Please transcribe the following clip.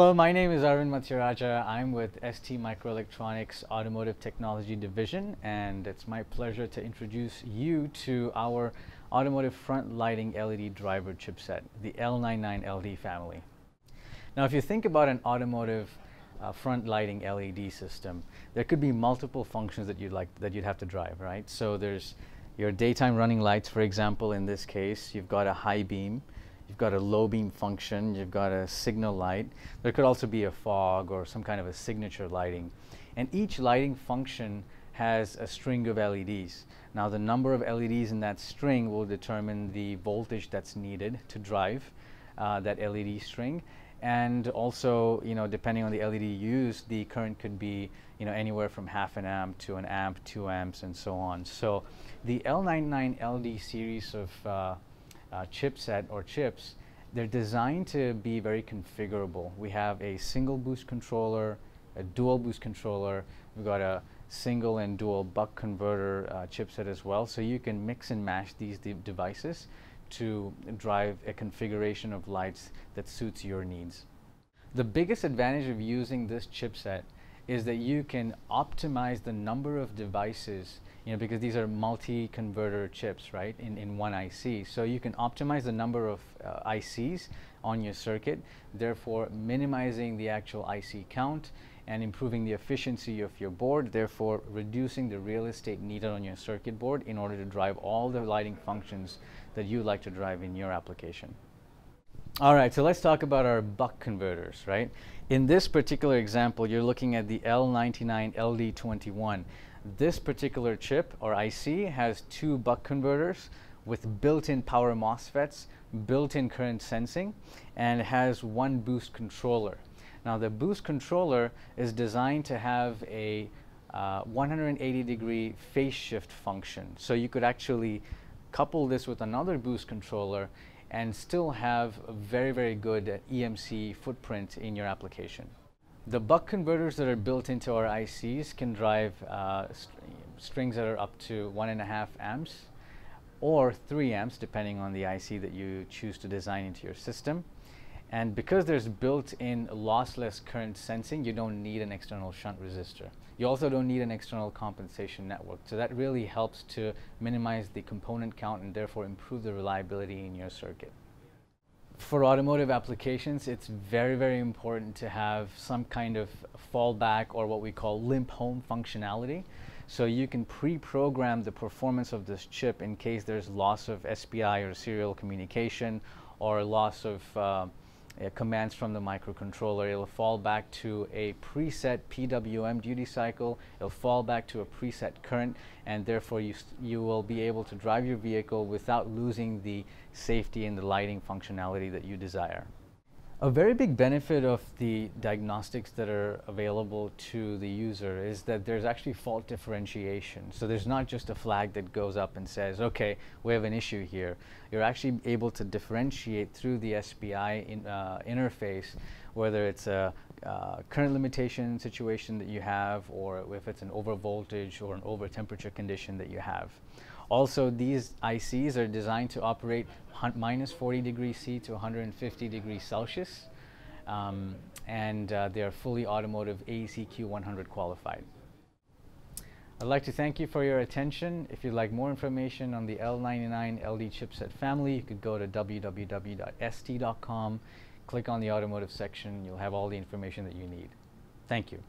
Hello, my name is Arvind Matsyaraja. I'm with STMicroelectronics Automotive Technology Division, and it's my pleasure to introduce you to our automotive front lighting LED driver chipset, the L99LD family. Now, if you think about an automotive front lighting LED system, there could be multiple functions that you'd have to drive, right? So there's your daytime running lights, for example. In this case, you've got a high beam. You've got a low beam function, you've got a signal light. There could also be a fog or some kind of a signature lighting. And each lighting function has a string of LEDs. Now, the number of LEDs in that string will determine the voltage that's needed to drive that LED string. And also, you know, depending on the LED used, the current could be, you know, anywhere from 0.5 amp to 1 amp, 2 amps, and so on. So the L99LD series of chipset or chips, they're designed to be very configurable. We have a single boost controller, a dual boost controller, we've got a single and dual buck converter chipset as well, so you can mix and match these devices to drive a configuration of lights that suits your needs. The biggest advantage of using this chipset is that you can optimize the number of devices, you know, because these are multi-converter chips, right, in one IC. So you can optimize the number of ICs on your circuit, therefore minimizing the actual IC count and improving the efficiency of your board, therefore reducing the real estate needed on your circuit board in order to drive all the lighting functions that you like to drive in your application. All right, so let's talk about our buck converters, right? In this particular example, you're looking at the L99LD21. This particular chip or IC has 2 buck converters with built-in power MOSFETs, built-in current sensing, and has 1 boost controller. Now, the boost controller is designed to have a 180-degree phase shift function. So you could actually couple this with another boost controller and still have a very, very good EMC footprint in your application. The buck converters that are built into our ICs can drive strings that are up to 1.5 amps or 3 amps, depending on the IC that you choose to design into your system. And because there's built-in lossless current sensing, you don't need an external shunt resistor. You also don't need an external compensation network. So that really helps to minimize the component count and therefore improve the reliability in your circuit. For automotive applications, it's very, very important to have some kind of fallback or what we call limp home functionality. So you can pre-program the performance of this chip in case there's loss of SPI or serial communication or loss of commands from the microcontroller. It'll fall back to a preset PWM duty cycle, it'll fall back to a preset current, and therefore you will be able to drive your vehicle without losing the safety and the lighting functionality that you desire. A very big benefit of the diagnostics that are available to the user is that there's actually fault differentiation. So there's not just a flag that goes up and says, okay, we have an issue here. You're actually able to differentiate through the SPI interface, whether it's a current limitation situation that you have, or if it's an over voltage or an over temperature condition that you have. Also, these ICs are designed to operate -40°C to 150°C, and they are fully automotive AEC-Q100 qualified. I'd like to thank you for your attention. If you'd like more information on the L99LD chipset family, you could go to www.st.com, click on the automotive section, you'll have all the information that you need. Thank you.